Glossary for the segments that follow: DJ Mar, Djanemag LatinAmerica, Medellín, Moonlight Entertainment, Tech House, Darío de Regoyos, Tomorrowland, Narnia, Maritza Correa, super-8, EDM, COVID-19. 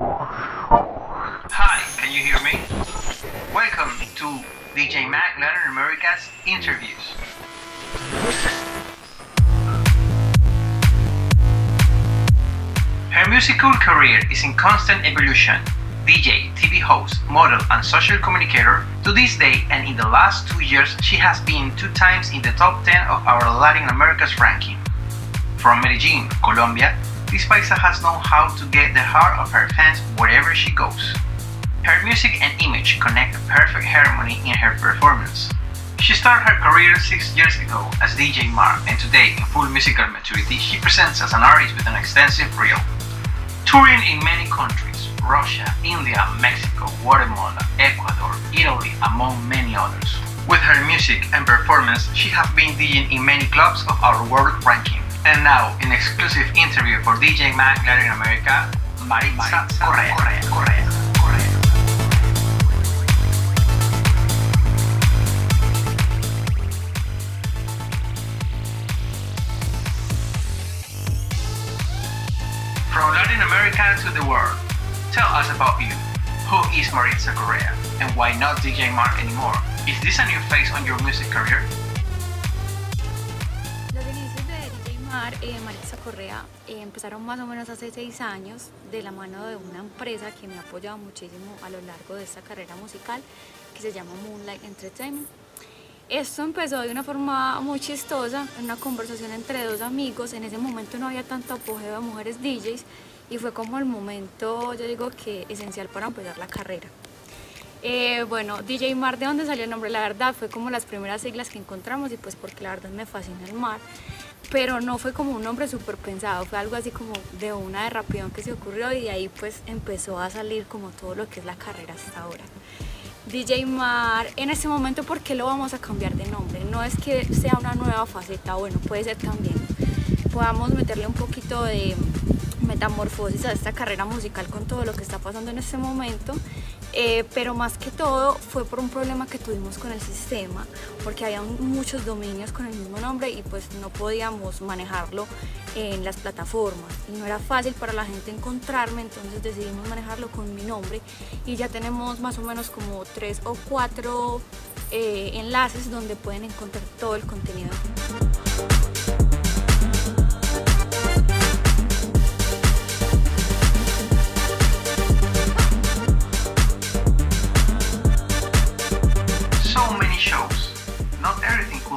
Hi, can you hear me? Welcome to DJ Mar Latin America's interviews. Her musical career is in constant evolution. DJ, TV host, model, and social communicator, to this day and in the last 2 years, she has been 2 times in the top 10 of our Latin America's ranking. From Medellin, Colombia, this paisa has known how to get the heart of her fans wherever she goes. Her music and image connect a perfect harmony in her performance. She started her career 6 years ago as DJ Mar, and today, in full musical maturity, she presents as an artist with an extensive reel. Touring in many countries, Russia, India, Mexico, Guatemala, Ecuador, Italy, among many others. With her music and performance, she has been DJing in many clubs of our world ranking. And now, an exclusive interview for DJ Mar Latin America, Maritza Correa. From Latin America to the world, tell us about you. Who is Maritza Correa? And why not DJ Mar anymore? Is this a new phase on your music career? Maritza Correa empezaron más o menos hace 6 años de la mano de una empresa que me ha apoyado muchísimo a lo largo de esta carrera musical que se llama Moonlight Entertainment. Esto empezó de una forma muy chistosa, en una conversación entre 2 amigos. En ese momento no había tanto apogeo de mujeres DJs y fue como el momento, yo digo que esencial para empezar la carrera. Bueno, DJ Mar, ¿de dónde salió el nombre? La verdad fue como las primeras siglas que encontramos y pues porque la verdad me fascina el mar. Pero no fue como un nombre súper pensado, fue algo así como de una derrapión que se ocurrió y de ahí pues empezó a salir como todo lo que es la carrera hasta ahora. DJ Mar, en este momento, ¿por qué lo vamos a cambiar de nombre? No es que sea una nueva faceta, bueno, puede ser también. Podamos meterle un poquito de metamorfosis a esta carrera musical con todo lo que está pasando en este momento. Pero más que todo fue por un problema que tuvimos con el sistema, porque había muchos dominios con el mismo nombre y pues no podíamos manejarlo en las plataformas y no era fácil para la gente encontrarme, entonces decidimos manejarlo con mi nombre y ya tenemos más o menos como 3 o 4 enlaces donde pueden encontrar todo el contenido.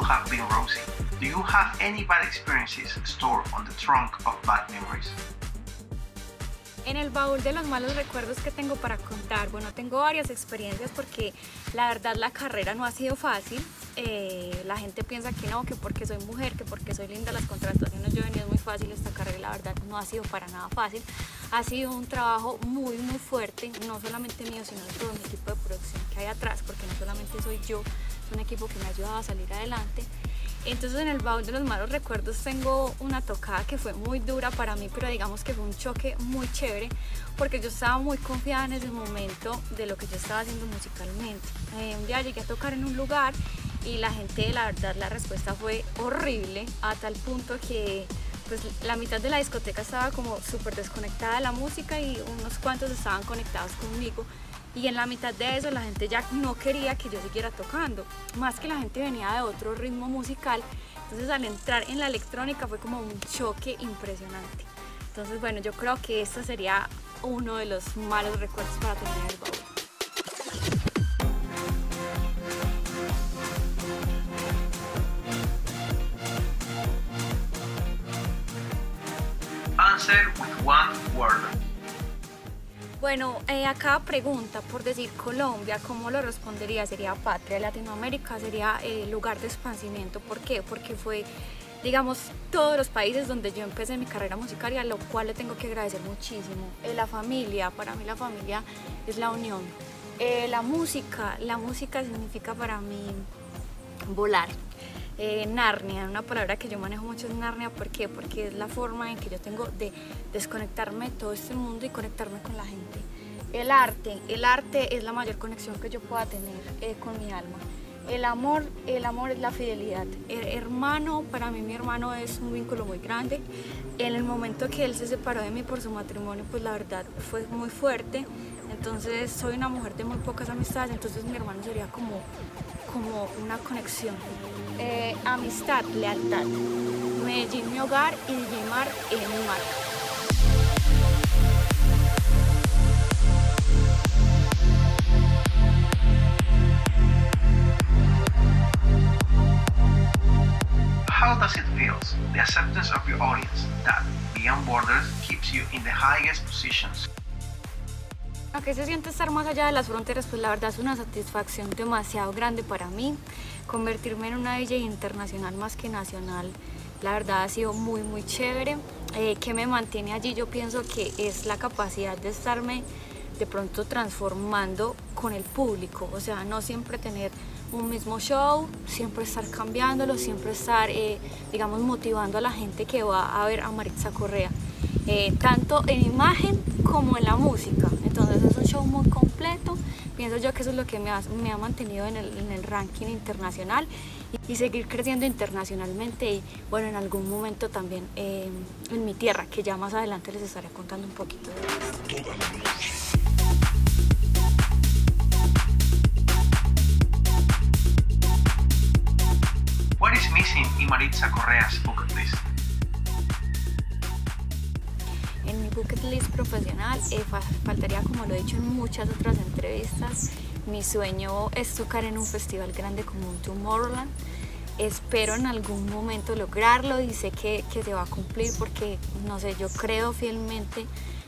Have been rosy. Do you have any bad experiences stored on the trunk of bad memories? En el baúl de los malos recuerdos que tengo para contar, bueno, tengo varias experiencias porque la verdad la carrera no ha sido fácil. La gente piensa que no, que porque soy mujer, que porque soy linda, las contrataciones yo he venido muy fácil. Esta carrera la verdad no ha sido para nada fácil. Ha sido un trabajo muy fuerte, no solamente mío, sino de todo mi equipo de producción que hay atrás, porque no solamente soy yo, es un equipo que me ha ayudado a salir adelante. Entonces en el baúl de los malos recuerdos tengo una tocada que fue muy dura para mí, pero digamos que fue un choque muy chévere porque yo estaba muy confiada en ese momento de lo que yo estaba haciendo musicalmente. Un día llegué a tocar en un lugar y la gente, la verdad, la respuesta fue horrible, a tal punto que pues, la mitad de la discoteca estaba como súper desconectada de la música y unos cuantos estaban conectados conmigo. Y en la mitad de eso la gente ya no quería que yo siguiera tocando, más que la gente venía de otro ritmo musical, entonces al entrar en la electrónica fue como un choque impresionante. Entonces bueno, yo creo que este sería uno de los malos recuerdos para tener en el baúl. Answer with one word. Bueno, a cada pregunta, por decir Colombia, ¿cómo lo respondería? Sería patria, Latinoamérica sería lugar de esparcimiento. ¿Por qué? Porque fue, digamos, todos los países donde yo empecé mi carrera musical y a lo cual le tengo que agradecer muchísimo. La familia, para mí la familia es la unión. La música significa para mí volar. Narnia, una palabra que yo manejo mucho es Narnia. ¿Por qué? Porque es la forma en que yo tengo de desconectarme de todo este mundo y conectarme con la gente. El arte es la mayor conexión que yo pueda tener con mi alma. El amor es la fidelidad. El hermano, para mí mi hermano es un vínculo muy grande. En el momento que él se separó de mí por su matrimonio, pues la verdad fue muy fuerte. Entonces soy una mujer de muy pocas amistades, entonces mi hermano sería como una conexión. Amistad, lealtad. Medellín mi hogar y DJ Mar es mi marca. The acceptance of your audience that beyond borders keeps you in the highest positions. Aunque se siente estar más allá de las fronteras, pues la verdad es una satisfacción demasiado grande para mí. Convertirme en una DJ internacional más que nacional, la verdad ha sido muy muy chévere. Que me mantiene allí, yo pienso que es la capacidad de estarme de pronto transformando con el público, o sea, no siempre tener un mismo show, siempre estar cambiándolo, siempre estar, digamos, motivando a la gente que va a ver a Maritza Correa, tanto en imagen como en la música. Entonces es un show muy completo, pienso yo que eso es lo que me ha mantenido en el ranking internacional y seguir creciendo internacionalmente y, bueno, en algún momento también en mi tierra, que ya más adelante les estaré contando un poquito de esto. In Maritza Correa's bucket list. En mi bucket list profesional faltaría, como lo he dicho en muchas otras entrevistas, mi sueño es tocar en un festival grande como un Tomorrowland. Espero en algún momento lograrlo y sé que se va a cumplir porque, no sé, yo creo fielmente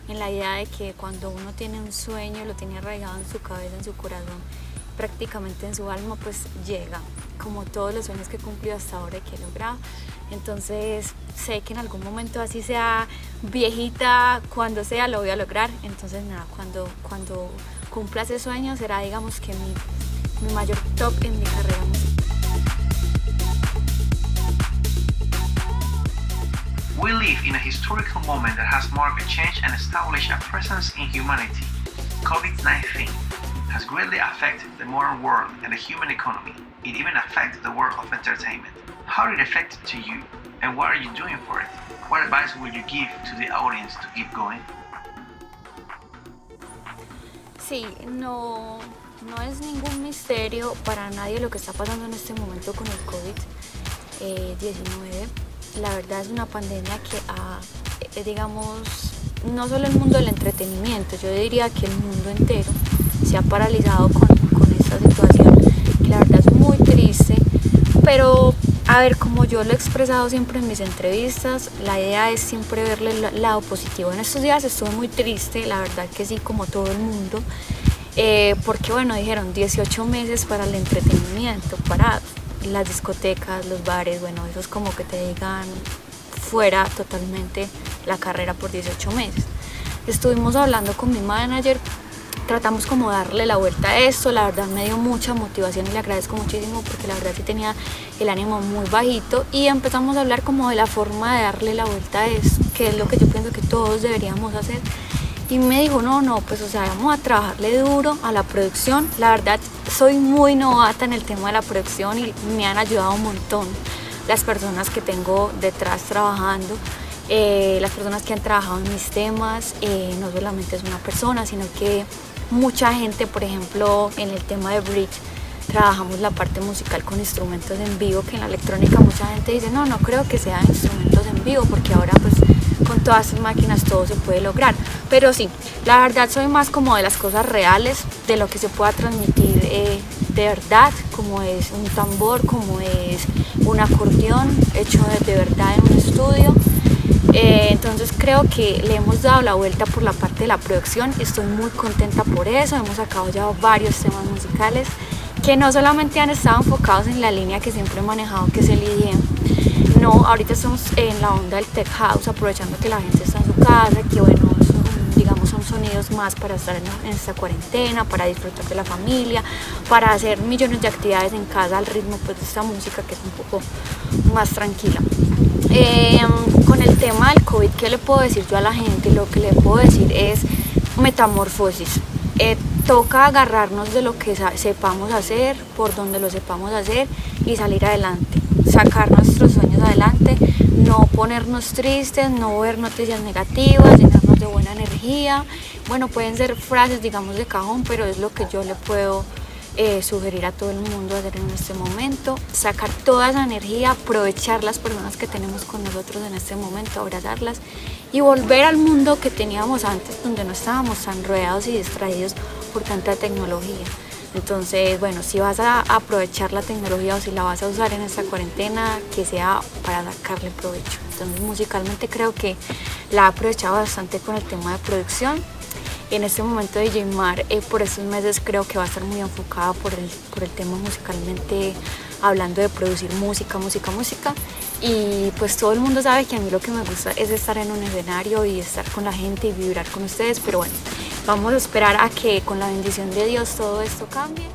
en la idea de que cuando uno tiene un sueño, lo tiene arraigado en su cabeza, en su corazón, prácticamente en su alma, pues llega, como todos los sueños que he cumplido hasta ahora y que he logrado. Entonces sé que en algún momento, así sea viejita, cuando sea, lo voy a lograr. Entonces nada, cuando cumpla ese sueño será, digamos, que mi mayor top en mi carrera musical. We live in a historical moment that has marked a change and established a presence in humanity. COVID-19 has greatly affected the modern world and the human economy. It even affects the world of entertainment. How did it affect to you and what are you doing for it? What advice would you give to the audience to keep going? Sí, no es ningún misterio para nadie lo que está pasando en este momento con el COVID-19. La verdad es una pandemia que ha, digamos, no solo el mundo del entretenimiento, yo diría que el mundo entero se ha paralizado con esta situación, que la verdad es muy triste, pero a ver, como yo lo he expresado siempre en mis entrevistas, la idea es siempre verle el lado positivo. En estos días estuve muy triste, la verdad que sí, como todo el mundo, porque bueno, dijeron 18 meses para el entretenimiento, para las discotecas, los bares, bueno, eso es como que te digan fuera totalmente la carrera por 18 meses. Estuvimos hablando con mi manager, tratamos como darle la vuelta a esto, la verdad me dio mucha motivación y le agradezco muchísimo porque la verdad que tenía el ánimo muy bajito y empezamos a hablar como de la forma de darle la vuelta a esto, que es lo que yo pienso que todos deberíamos hacer. Y me dijo, no, pues o sea, vamos a trabajarle duro a la producción. La verdad soy muy novata en el tema de la producción y me han ayudado un montón las personas que tengo detrás trabajando. Las personas que han trabajado en mis temas, no solamente es una persona, sino que mucha gente, por ejemplo, en el tema de bridge, trabajamos la parte musical con instrumentos en vivo, que en la electrónica mucha gente dice, no creo que sean instrumentos en vivo, porque ahora pues con todas estas máquinas todo se puede lograr. Pero sí, la verdad soy más como de las cosas reales, de lo que se pueda transmitir de verdad, como es un tambor, como es un acordeón hecho de verdad en un estudio. Entonces creo que le hemos dado la vuelta por la parte de la producción, estoy muy contenta por eso, hemos sacado ya varios temas musicales que no solamente han estado enfocados en la línea que siempre he manejado, que es el EDM, no, ahorita estamos en la onda del Tech House, aprovechando que la gente está en su casa, que bueno, digamos son sonidos más para estar en esta cuarentena, para disfrutar de la familia, para hacer millones de actividades en casa al ritmo pues, de esta música que es un poco más tranquila. Con el tema del COVID, ¿qué le puedo decir yo a la gente? Lo que le puedo decir es metamorfosis. toca agarrarnos de lo que sepamos hacer, por donde lo sepamos hacer y salir adelante, sacar nuestros sueños adelante, no ponernos tristes, no ver noticias negativas, llenarnos de buena energía. Bueno, pueden ser frases, digamos, de cajón, pero es lo que yo le puedo sugerir a todo el mundo hacer en este momento. Sacar toda esa energía, aprovechar las personas que tenemos con nosotros en este momento, abrazarlas y volver al mundo que teníamos antes, donde no estábamos tan rodeados y distraídos por tanta tecnología. Entonces, bueno, si vas a aprovechar la tecnología o si la vas a usar en esta cuarentena, que sea para sacarle provecho. Entonces, musicalmente creo que la he aprovechado bastante con el tema de producción. En este momento DJ Mar, por estos meses, creo que va a estar muy enfocada por el tema musicalmente, hablando de producir música. Y pues todo el mundo sabe que a mí lo que me gusta es estar en un escenario y estar con la gente y vibrar con ustedes, pero bueno, vamos a esperar a que con la bendición de Dios todo esto cambie.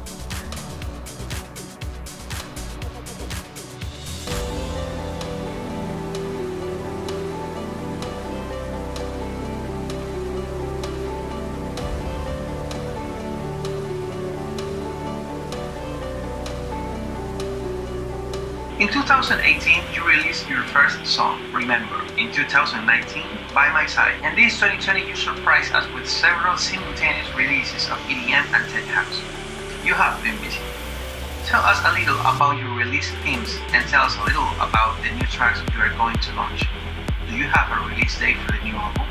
In 2018, you released your first song, Remember. In 2019, By My Side. And this 2020, you surprised us with several simultaneous releases of EDM and Tech House. You have been busy. Tell us a little about your release themes and tell us a little about the new tracks you are going to launch. Do you have a release date for the new album?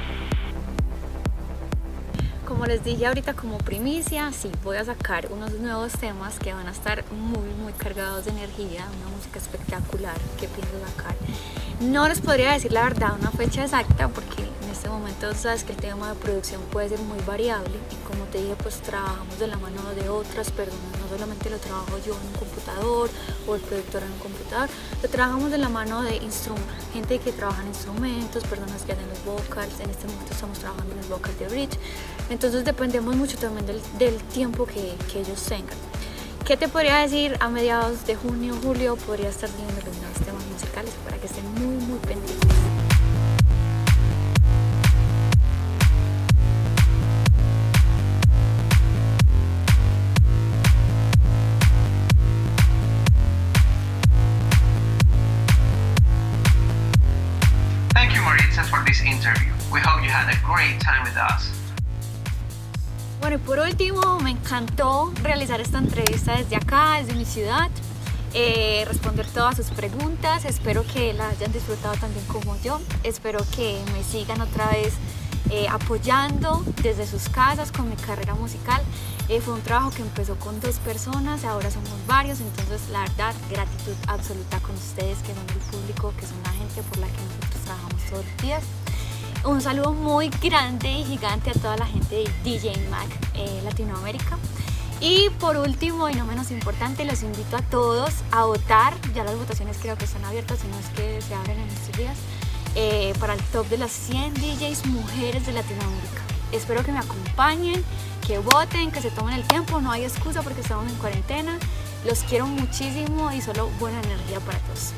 Como les dije ahorita como primicia, sí, voy a sacar unos nuevos temas que van a estar muy cargados de energía, una música espectacular que pienso sacar. No les podría decir la verdad una fecha exacta porque en este momento sabes que el tema de producción puede ser muy variable y como te dije, pues trabajamos de la mano de otras personas, no solamente lo trabajo yo en un computador o el productor en un computador, lo trabajamos de la mano de gente que trabaja en instrumentos, personas que hacen los vocals. En este momento estamos trabajando en los vocals de bridge, entonces dependemos mucho también del tiempo que ellos tengan. ¿Qué te podría decir? A mediados de junio, julio podría estar viendo los nuevos temas musicales para que estén muy pendientes. Thank you, Maritza, for this interview. We hope you had a great time with us. Bueno, y por último, me encantó realizar esta entrevista desde acá, desde mi ciudad, responder todas sus preguntas. Espero que la hayan disfrutado también como yo. Espero que me sigan otra vez apoyando desde sus casas con mi carrera musical. Fue un trabajo que empezó con 2 personas, ahora somos varios, entonces la verdad, gratitud absoluta con ustedes, que son el público, que son la gente por la que nosotros trabajamos todos los días. Un saludo muy grande y gigante a toda la gente de Djanemag LatinAmerica. Y por último, y no menos importante, los invito a todos a votar. Ya las votaciones creo que están abiertas, si no es que se abren en estos días, para el top de las 100 DJs mujeres de Latinoamérica. Espero que me acompañen, que voten, que se tomen el tiempo. No hay excusa porque estamos en cuarentena. Los quiero muchísimo y solo buena energía para todos.